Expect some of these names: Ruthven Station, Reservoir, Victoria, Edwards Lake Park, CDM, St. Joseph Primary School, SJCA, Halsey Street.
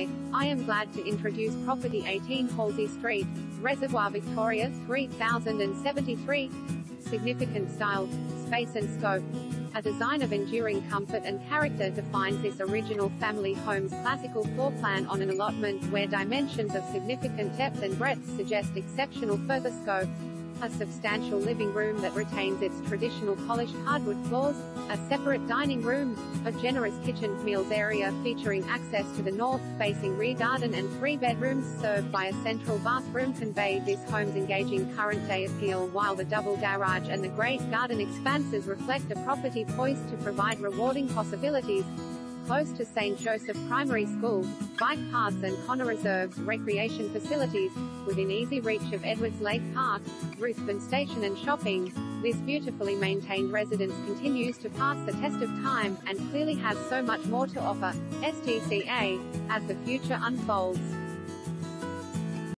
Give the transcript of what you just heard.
Hi, I am glad to introduce Property 18 Halsey Street, Reservoir, Victoria 3073. Significant style, space and scope. A design of enduring comfort and character defines this original family home's classical floor plan on an allotment where dimensions of significant depth and breadth suggest exceptional further scope. A substantial living room that retains its traditional polished hardwood floors, a separate dining room, a generous kitchen meals area featuring access to the north-facing rear garden, and 3 bedrooms served by a central bathroom convey this home's engaging current-day appeal, while the double garage and the great garden expanses reflect a property poised to provide rewarding possibilities. Close to St. Joseph Primary School, bike paths and Connor Reserve's recreation facilities, within easy reach of Edwards Lake Park, Ruthven Station and shopping, this beautifully maintained residence continues to pass the test of time, and clearly has so much more to offer, SJCA, as the future unfolds.